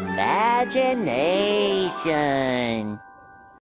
imagination.